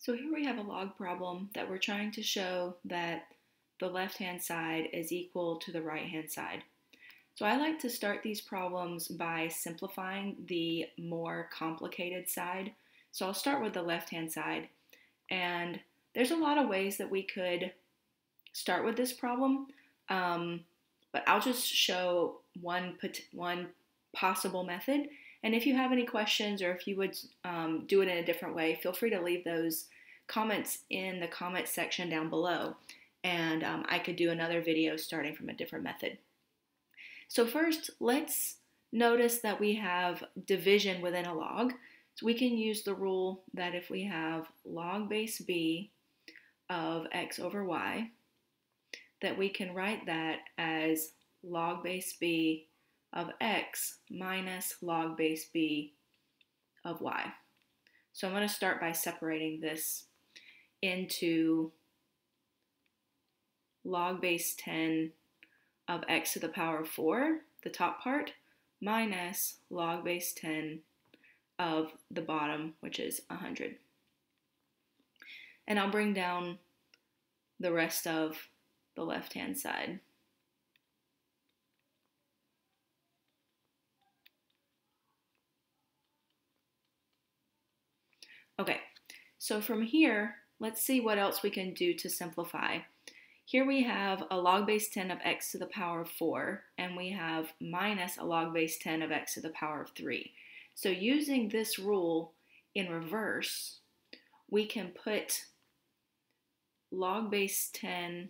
So here we have a log problem that we're trying to show that the left-hand side is equal to the right-hand side. So I like to start these problems by simplifying the more complicated side. So I'll start with the left-hand side. And there's a lot of ways that we could start with this problem, but I'll just show one possible method. And if you have any questions or if you would do it in a different way, feel free to leave those comments in the comment section down below. And I could do another video starting from a different method. So first, let's notice that we have division within a log. So we can use the rule that if we have log base b of x over y, that we can write that as log base b of x minus log base b of y. So I'm going to start by separating this into log base 10 of x to the power of 4, the top part, minus log base 10 of the bottom, which is 100. And I'll bring down the rest of the left-hand side. Okay, so from here, let's see what else we can do to simplify. Here we have a log base 10 of x to the power of 4, and we have minus a log base 10 of x to the power of 3. So using this rule in reverse, we can put log base 10,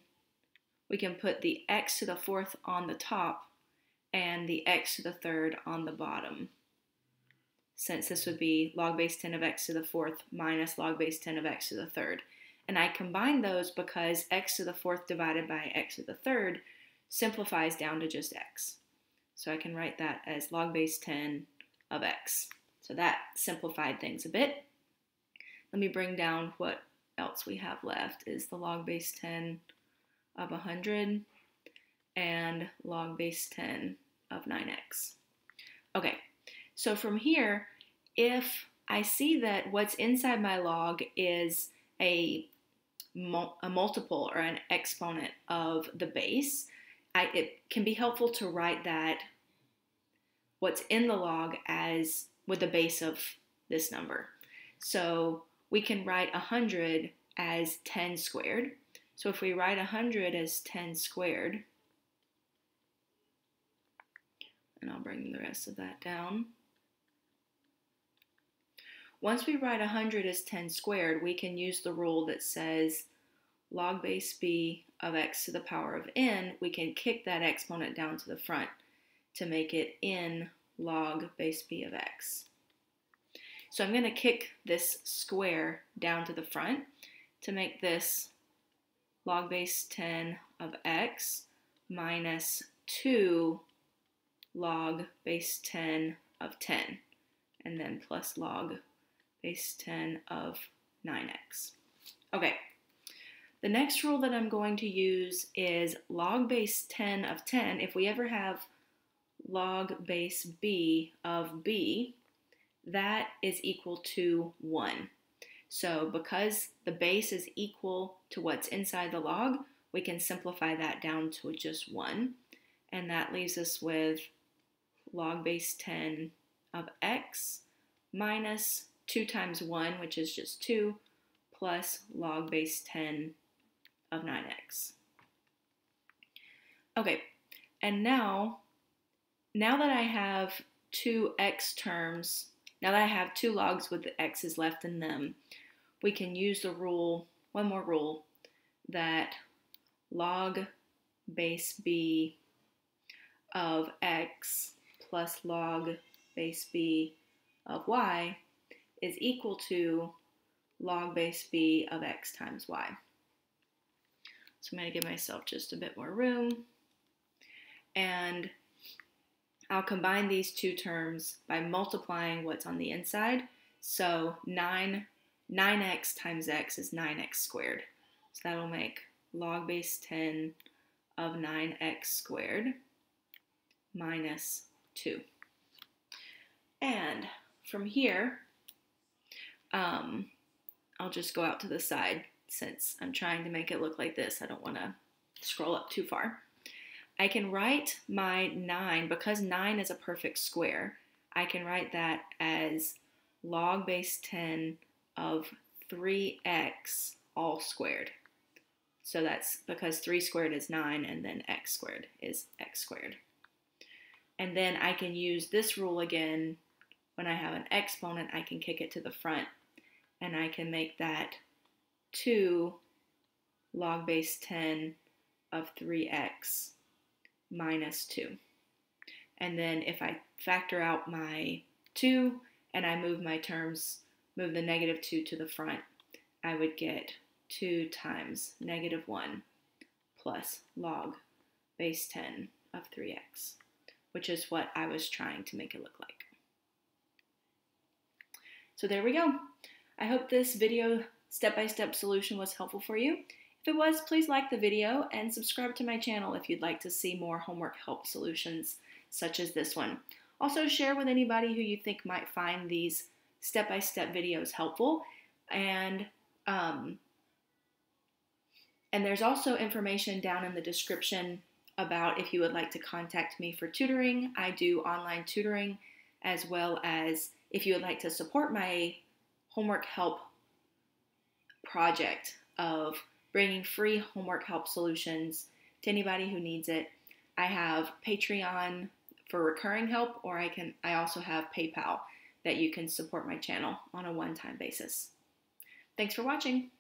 we can put the x to the 4th on the top and the x to the 3rd on the bottom, since this would be log base 10 of x to the 4th minus log base 10 of x to the 3rd. And I combine those because x to the 4th divided by x to the 3rd simplifies down to just x. So I can write that as log base 10 of x. So that simplified things a bit. Let me bring down what else we have left is the log base 10 of 100 and log base 10 of 9x. Okay. So from here, if I see that what's inside my log is a multiple or an exponent of the base, it can be helpful to write that what's in the log as with the base of this number. So we can write 100 as 10 squared. So if we write 100 as 10 squared, and I'll bring the rest of that down. Once we write 100 as 10 squared, we can use the rule that says log base b of x to the power of n. We can kick that exponent down to the front to make it n log base b of x. So I'm going to kick this square down to the front to make this log base 10 of x minus 2 log base 10 of 10, and then plus log base 10 of 9x. Okay, the next rule that I'm going to use is log base 10 of 10. If we ever have log base b of b, that is equal to 1. So because the base is equal to what's inside the log, we can simplify that down to just 1. And that leaves us with log base 10 of x minus 2 times 1, which is just 2, plus log base 10 of 9x. Okay, and now that I have two x terms, now that I have two logs with the x's left in them, we can use the rule, one more rule, that log base b of x plus log base b of y is equal to log base b of x times y. So I'm going to give myself just a bit more room, and I'll combine these two terms by multiplying what's on the inside. So 9x times x is 9x squared. So that'll make log base 10 of 9x squared minus 2. And from here, I'll just go out to the side since I'm trying to make it look like this. I don't want to scroll up too far. I can write my 9, because 9 is a perfect square, I can write that as log base 10 of 3x all squared. So that's because 3 squared is 9 and then x squared is x squared. And then I can use this rule again. When I have an exponent, I can kick it to the front and I can make that 2 log base 10 of 3x minus 2. And then if I factor out my 2 and I move my terms, move the negative 2 to the front, I would get 2 times negative 1 plus log base 10 of 3x, which is what I was trying to make it look like. So there we go. I hope this video step-by-step solution was helpful for you. If it was, please like the video and subscribe to my channel if you'd like to see more homework help solutions such as this one. Also, share with anybody who you think might find these step-by-step videos helpful. And there's also information down in the description about if you would like to contact me for tutoring. I do online tutoring, as well as if you would like to support my homework help project of bringing free homework help solutions to anybody who needs it. I have Patreon for recurring help, or I also have PayPal that you can support my channel on a one-time basis. Thanks for watching.